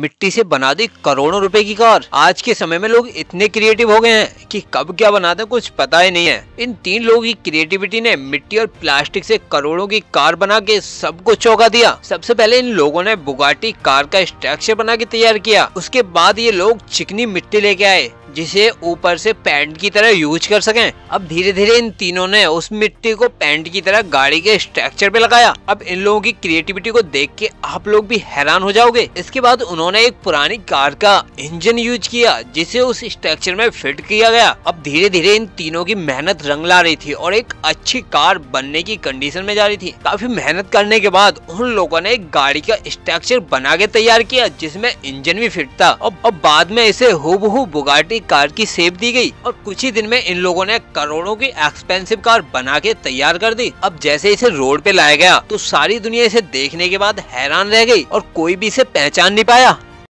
मिट्टी से बना दी करोड़ों रुपए की कार। आज के समय में लोग इतने क्रिएटिव हो गए हैं कि कब क्या बनाते हैं कुछ पता ही नहीं है। इन तीन लोगों की क्रिएटिविटी ने मिट्टी और प्लास्टिक से करोड़ों की कार बना के सबको चौंका दिया। सबसे पहले इन लोगों ने बुगाटी कार का स्ट्रक्चर बना के तैयार किया। उसके बाद ये लोग चिकनी मिट्टी लेके आए जिसे ऊपर से पैंट की तरह यूज कर सकें। अब धीरे धीरे इन तीनों ने उस मिट्टी को पैंट की तरह गाड़ी के स्ट्रक्चर पे लगाया। अब इन लोगों की क्रिएटिविटी को देख के आप लोग भी हैरान हो जाओगे। इसके बाद उन्होंने एक पुरानी कार का इंजन यूज किया जिसे उस स्ट्रक्चर में फिट किया गया। अब धीरे धीरे इन तीनों की मेहनत रंग ला रही थी और एक अच्छी कार बनने की कंडीशन में जा रही थी। काफी मेहनत करने के बाद उन लोगों ने एक गाड़ी का स्ट्रक्चर बना के तैयार किया जिसमे इंजन भी फिट था। अब बाद में इसे हूबहू बुगाटी कार की शेप दी गई और कुछ ही दिन में इन लोगों ने करोड़ों की एक्सपेंसिव कार बना के तैयार कर दी। अब जैसे इसे रोड पे लाया गया तो सारी दुनिया इसे देखने के बाद हैरान रह गई और कोई भी इसे पहचान नहीं पाया।